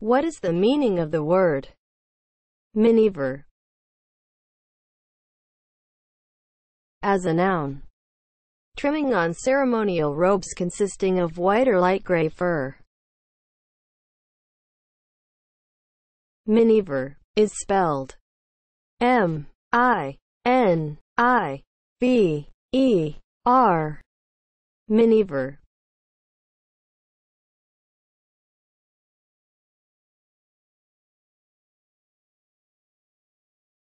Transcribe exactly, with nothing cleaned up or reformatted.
What is the meaning of the word miniver as a noun? Trimming on ceremonial robes consisting of white or light gray fur. Miniver is spelled M I N I V E R. Miniver